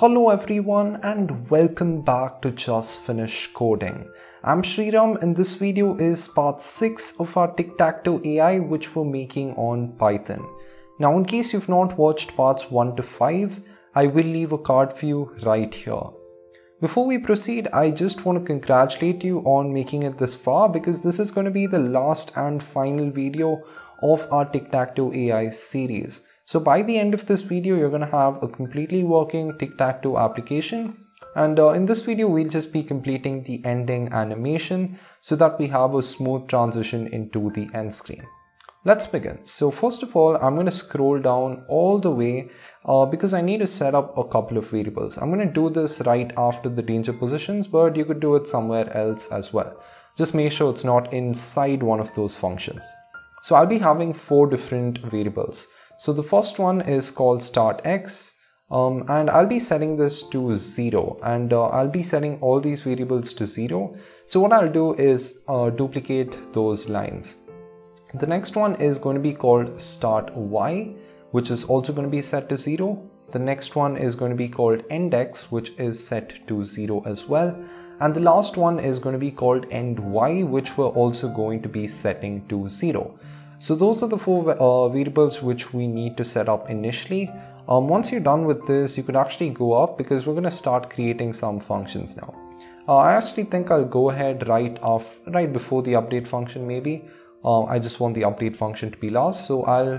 Hello everyone and welcome back to Just Finish Coding. I'm Sriram and this video is part 6 of our Tic Tac Toe AI which we're making on Python. Now in case you've not watched parts 1 to 5, I will leave a card for you right here. Before we proceed, I just want to congratulate you on making it this far because this is going to be the last and final video of our Tic Tac Toe AI series. So by the end of this video, you're going to have a completely working tic-tac-toe application. And in this video, we'll just be completing the ending animation so that we have a smooth transition into the end screen. Let's begin. So first of all, I'm going to scroll down all the way because I need to set up a couple of variables. I'm going to do this right after the danger positions, but you could do it somewhere else as well. Just make sure it's not inside one of those functions. So I'll be having 4 different variables. So the first one is called start x and I'll be setting this to 0 and I'll be setting all these variables to 0. So what I'll do is duplicate those lines. The next one is going to be called start y, which is also going to be set to 0. The next one is going to be called end x, which is set to 0 as well. And the last one is going to be called end y, which we're also going to be setting to 0. So those are the 4 variables which we need to set up initially. Once you're done with this, you could actually go up because we're going to start creating some functions now. I actually think I'll go ahead right before the update function maybe. I just want the update function to be last. So I'll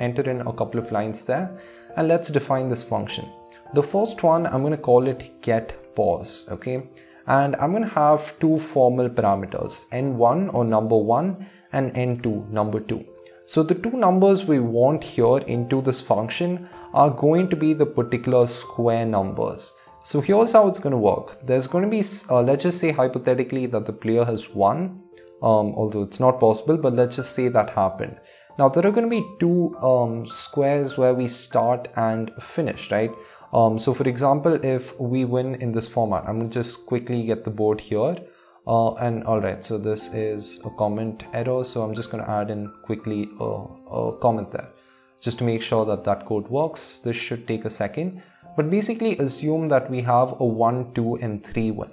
enter in a couple of lines there and let's define this function. The first one, I'm going to call it getPause, okay? And I'm going to have 2 formal parameters, n1 or number 1 and n2, number 2. So the 2 numbers we want here into this function are going to be the particular square numbers. So here's how it's going to work. There's going to be, let's just say hypothetically that the player has won, although it's not possible, but let's just say that happened. Now there are going to be 2 squares where we start and finish, right? So for example, if we win in this format, I'm going to just quickly get the board here and alright, so this is a comment error. So I'm just going to add in quickly a comment there just to make sure that that code works. This should take a second, but basically assume that we have a 1, 2 and 3 win.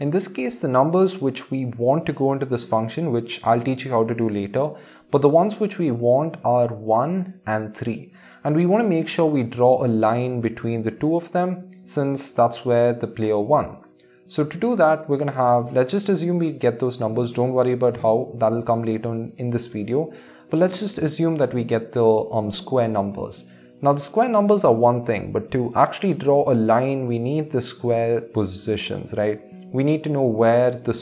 In this case, the numbers which we want to go into this function, which I'll teach you how to do later, but the ones which we want are 1 and 3. And we want to make sure we draw a line between the 2 of them since that's where the player won. So to do that, we're going to have, let's just assume we get those numbers. Don't worry about how, that'll come later in this video. But let's just assume that we get the square numbers. Now the square numbers are one thing, but to actually draw a line, we need the square positions, right? We need to know where the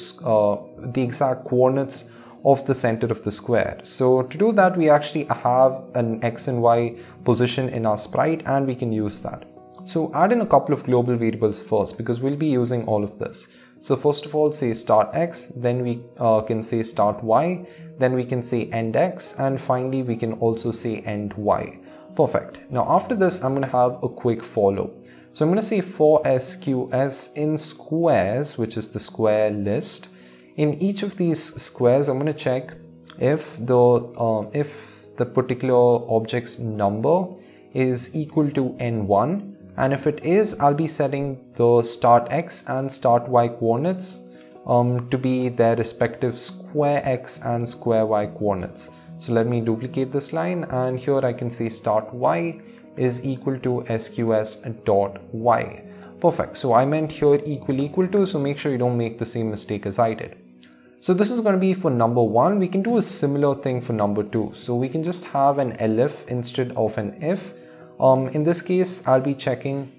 exact coordinates of the center of the square. So to do that, we actually have an X and Y position in our sprite and we can use that. So add in a couple of global variables first because we'll be using all of this. So first of all, say start X, then we can say start Y, then we can say end X, and finally we can also say end Y. Perfect. Now after this, I'm going to have a quick follow. So I'm going to say for SQS in squares, which is the square list. In each of these squares, I'm going to check if the particular object's number is equal to n1, and if it is, I'll be setting the start x and start y coordinates to be their respective square x and square y coordinates. So let me duplicate this line, and here I can say start y is equal to sqs.y. Perfect. So I meant here equal to, so make sure you don't make the same mistake as I did. So this is going to be for number 1. We can do a similar thing for number 2. So we can just have an elif instead of an if. In this case, I'll be checking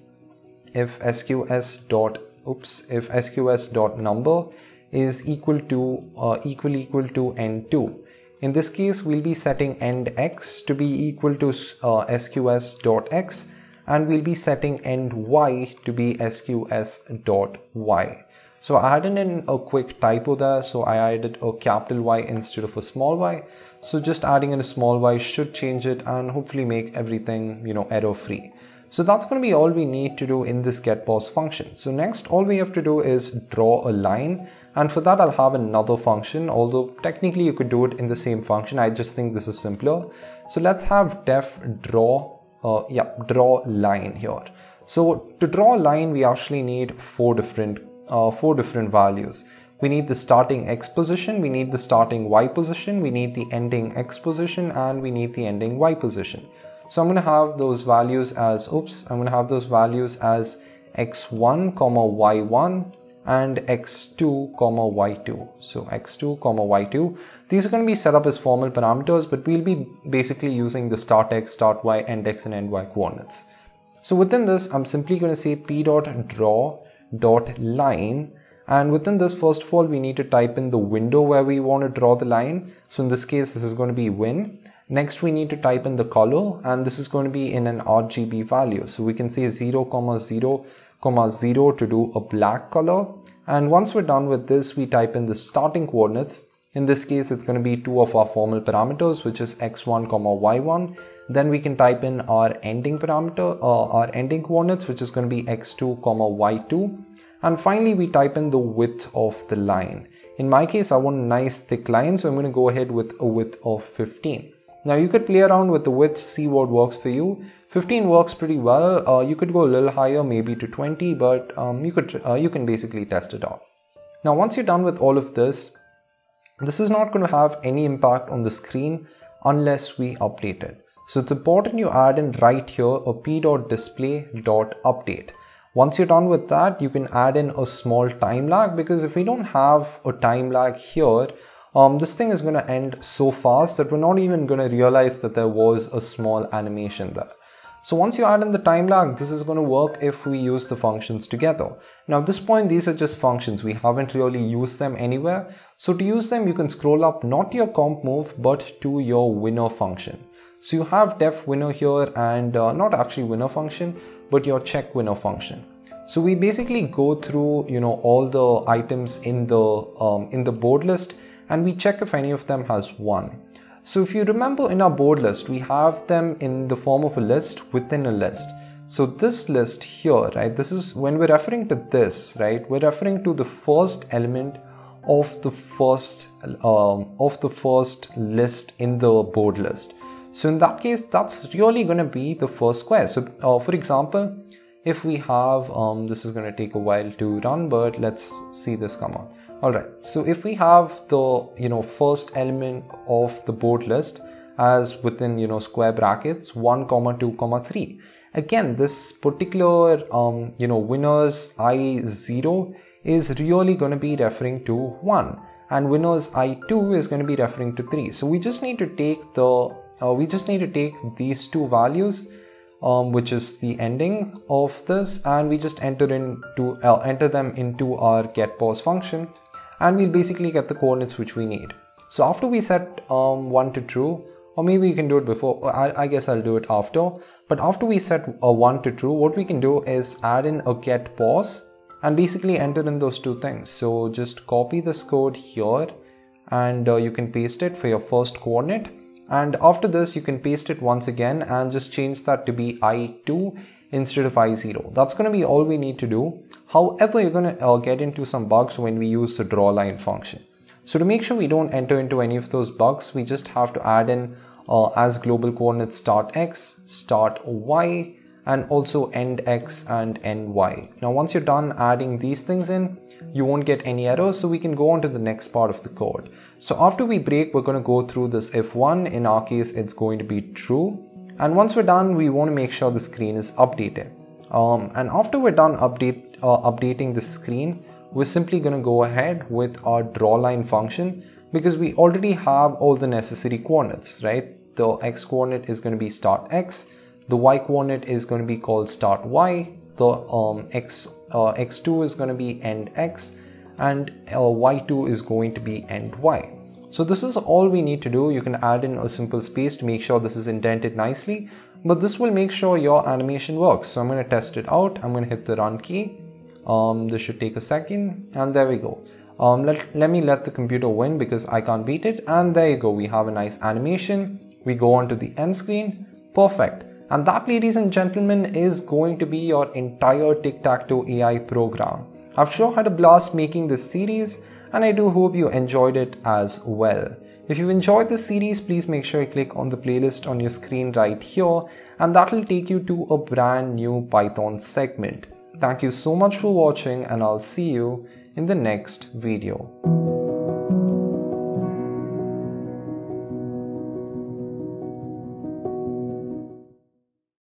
if sqs.number is equal to n2. In this case, we'll be setting end x to be equal to sqs.x. and we'll be setting end y to be sqs.y. So I added in a quick typo there, so I added a capital Y instead of a small y. So just adding in a small y should change it and hopefully make everything, you know, error free. So that's going to be all we need to do in this getPause function. So next all we have to do is draw a line, and for that I'll have another function, although technically you could do it in the same function. I just think this is simpler. So let's have def draw draw line here. So to draw line, we actually need four different values. We need the starting X position, we need the starting Y position, we need the ending X position, and we need the ending Y position. So I'm going to have those values as, x1, y1 and x2, y2. So x2, y2. These are going to be set up as formal parameters, but we'll be basically using the start X, start Y, end X and end Y coordinates. So within this, I'm simply going to say p.draw.line. And within this, first of all, we need to type in the window where we want to draw the line. So in this case, this is going to be win. Next, we need to type in the color, and this is going to be in an RGB value. So we can say 0, 0, 0 to do a black color. And once we're done with this, we type in the starting coordinates. In this case, it's going to be two of our formal parameters, which is x1, y1. Then we can type in our ending parameter, our ending coordinates, which is going to be x2, y2. And finally, we type in the width of the line. In my case, I want a nice thick line, so I'm going to go ahead with a width of 15. Now you could play around with the width, see what works for you. 15 works pretty well. You could go a little higher, maybe to 20, but you can basically test it out. Now once you're done with all of this, this is not going to have any impact on the screen unless we update it. So it's important you add in right here a p.display.update. Once you're done with that, you can add in a small time lag, because if we don't have a time lag here, this thing is going to end so fast that we're not even going to realize that there was a small animation there. So once you add in the time lag, this is going to work if we use the functions together. Now at this point, these are just functions. We haven't really used them anywhere. So to use them, you can scroll up not to your comp move, but to your winner function. So you have def winner here and not actually winner function, but your check winner function. So we basically go through, you know, all the items in the board list, and we check if any of them has won. So if you remember, in our board list, we have them in the form of a list within a list. So this list here, right, this is when we're referring to this, right, we're referring to the first element of the first list in the board list. So in that case, that's really going to be the first square. So for example, if we have, this is going to take a while to run, but let's see this come out. Alright, so if we have the, you know, first element of the board list as within, you know, square brackets 1, 2, 3. Again, this particular, you know, winners I0 is really going to be referring to 1, and winners I2 is going to be referring to 3. So we just need to take the, these two values, which is the ending of this, and we just enter them into our getPause function. And we'll basically get the coordinates which we need. So after we set 1 to true, or maybe you can do it before, I guess I'll do it after. But after we set 1 to true, what we can do is add in a get pause and basically enter in those two things. So just copy this code here, and you can paste it for your first coordinate. And after this, you can paste it once again and just change that to be I2 instead of I0. That's going to be all we need to do. However, you're going to get into some bugs when we use the draw line function. So to make sure we don't enter into any of those bugs, we just have to add in as global coordinates start X, start Y, and also end X and end Y. Now once you're done adding these things in, you won't get any errors, so we can go on to the next part of the code. So after we break, we're going to go through this if1. In our case, it's going to be true. And once we're done, we want to make sure the screen is updated. And after we're done updating the screen, we're simply going to go ahead with our draw line function, because we already have all the necessary coordinates, right? The X coordinate is going to be start X. The Y coordinate is going to be called start Y. The X2 is going to be end X, and Y2 is going to be end Y. So this is all we need to do. You can add in a simple space to make sure this is indented nicely, but this will make sure your animation works. So I'm going to test it out. I'm going to hit the run key. This should take a second, and there we go. Let the computer win, because I can't beat it. And there you go. We have a nice animation. We go on to the end screen. Perfect. And that, ladies and gentlemen, is going to be your entire Tic-Tac-Toe AI program. I've sure had a blast making this series, and I do hope you enjoyed it as well. If you've enjoyed this series, please make sure you click on the playlist on your screen right here, and that will take you to a brand new Python segment. Thank you so much for watching, and I'll see you in the next video.